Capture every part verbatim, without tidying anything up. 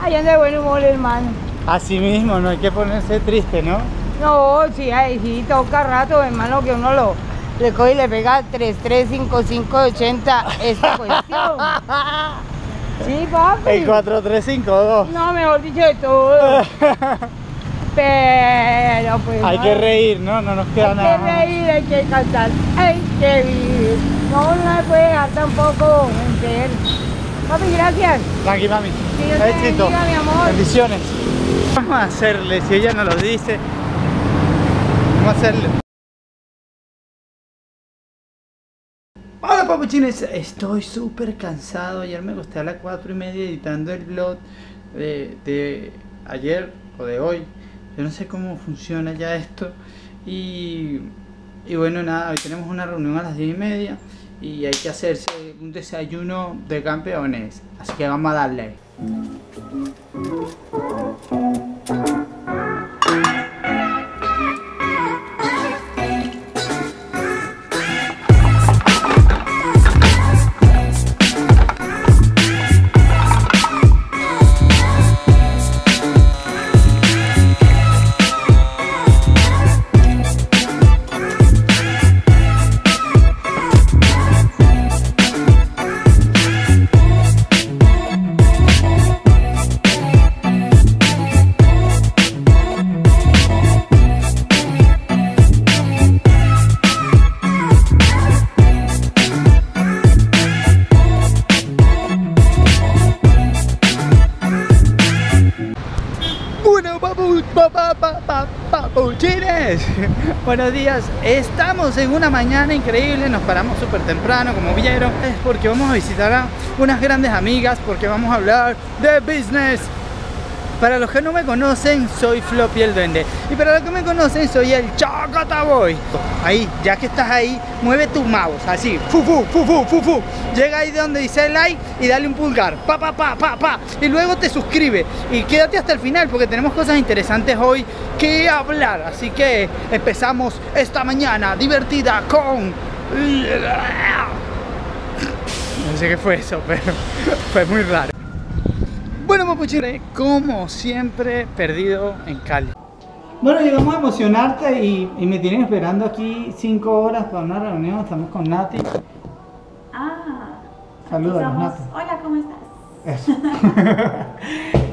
Ay, anda de buen humor, hermano. Así mismo, no hay que ponerse triste, ¿no? No, sí, ay, sí, toca rato, hermano, que uno lo le coge y le pega tres tres cinco cinco ochenta esta cuestión. Sí, papi. El cuatro tres cinco dos. No, mejor dicho de todo. Pero pues... Hay no, que reír, ¿no? No nos queda hay nada. Hay que reír, hay que cantar, hay que vivir. No, no me puede dejar tampoco mentir. Papi, gracias. Tranqui, mami. Que Dios te bendiga, mi amor. Bendiciones. Vamos a hacerle, si ella nos lo dice, vamos a hacerle. Hola, papuchines. Estoy súper cansado. Ayer me acosté a las cuatro y media editando el vlog de, de ayer o de hoy. Yo no sé cómo funciona ya esto. Y, y bueno, nada, hoy tenemos una reunión a las diez y media. Y hay que hacerse un desayuno de campeones. Así que vamos a darle. Buenos días, estamos en una mañana increíble, nos paramos súper temprano como vieron. Es porque vamos a visitar a unas grandes amigas, porque vamos a hablar de business. Para los que no me conocen, soy Floppy el Duende. Y para los que me conocen, soy el Chocotaboy. Ahí, ya que estás ahí, mueve tus mouse, así, fu, fu, fu, fu, fu, fu. Llega ahí donde dice like y dale un pulgar, pa, pa, pa, pa, pa. Y luego te suscribe y quédate hasta el final porque tenemos cosas interesantes hoy que hablar. Así que empezamos esta mañana divertida con... No sé qué fue eso, pero fue muy raro. Bueno, papuchines, como siempre, perdido en Cali. Bueno, llegamos a Emocionarte y, y me tienen esperando aquí cinco horas para una reunión. Estamos con Nati. Ah, saludos, Nati. Hola, ¿cómo estás? Eso.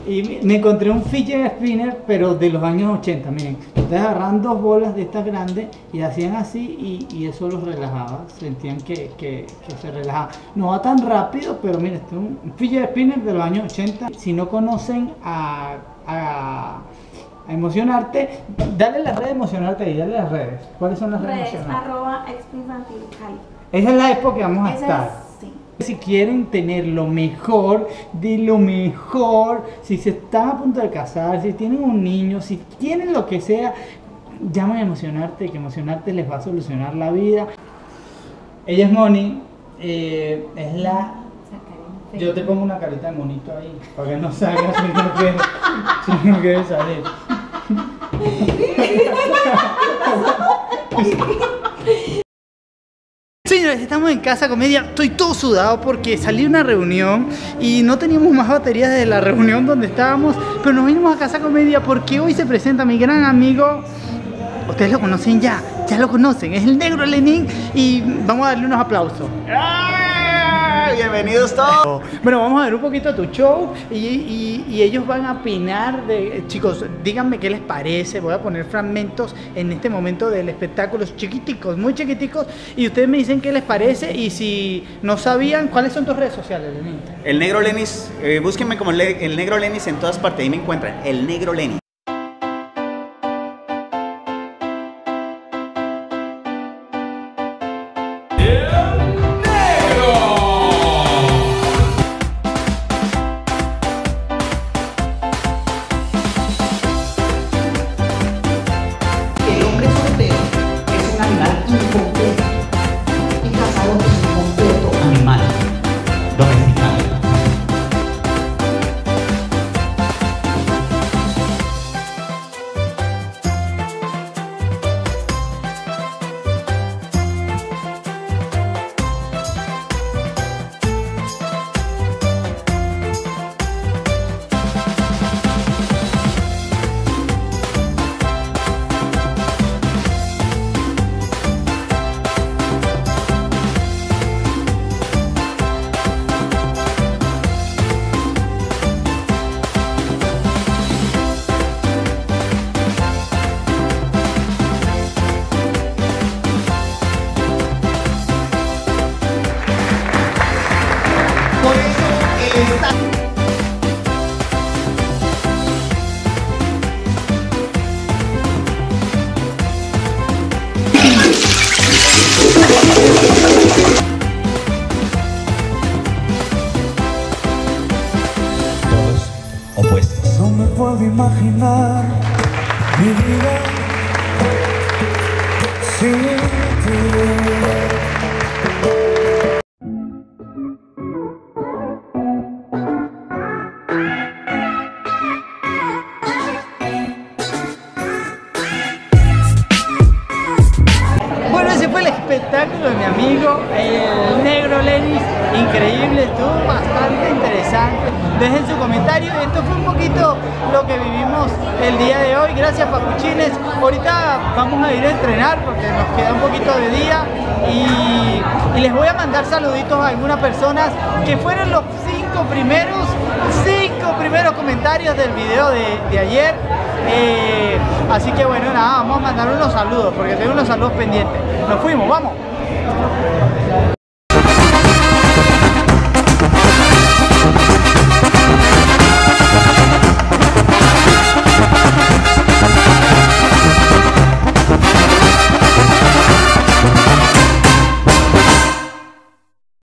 Y me, me encontré un fidget spinner, pero de los años ochenta. Miren, ustedes agarran dos bolas de estas grandes y hacían así y, y eso los relajaba. Sentían que, que, que se relajaba. No va tan rápido, pero miren, este es un fidget spinner de los años ochenta. Si no conocen a, a, a Emocionarte, dale las redes Emocionarte y dale las redes. ¿Cuáles son las redes? Redes arroba Expo Infantil Cali. Esa es la expo que vamos a Esa estar. Es... Si quieren tener lo mejor de lo mejor, si se están a punto de casar, si tienen un niño, si tienen lo que sea, llamen a Emocionarte, que Emocionarte les va a solucionar la vida. Ella es Moni, eh, es la... Yo te pongo una carita de monito ahí, para que no salgas si no quieres, si no quieres salir. Señores, estamos en Casa Comedia, estoy todo sudado porque salí a una reunión y no teníamos más baterías de la reunión donde estábamos, pero nos vinimos a Casa Comedia porque hoy se presenta mi gran amigo, ustedes lo conocen ya, ya lo conocen, es el Negro Lenin y vamos a darle unos aplausos. Bienvenidos todos. Bueno, vamos a ver un poquito tu show y, y, y ellos van a opinar de... Chicos, díganme qué les parece. Voy a poner fragmentos en este momento del espectáculo, chiquiticos, muy chiquiticos. Y ustedes me dicen qué les parece. Y si no sabían, ¿cuáles son tus redes sociales, Lenin? El Negro Lenis, eh, búsquenme como el, el Negro Lenis en todas partes. Ahí me encuentran, el Negro Lenis. puedo imaginar mi vida sin ti. Bueno, ese fue el espectáculo de mi amigo, el Negro Lenin. Increíble, estuvo bastante interesante. Dejen su comentario. Esto fue un poquito lo que vivimos el día de hoy. Gracias, Papuchines. Ahorita vamos a ir a entrenar porque nos queda un poquito de día. Y, y les voy a mandar saluditos a algunas personas que fueron los cinco primeros, cinco primeros comentarios del video de, de ayer. Eh, así que bueno, nada, vamos a mandar unos saludos porque tengo unos saludos pendientes. Nos fuimos, vamos.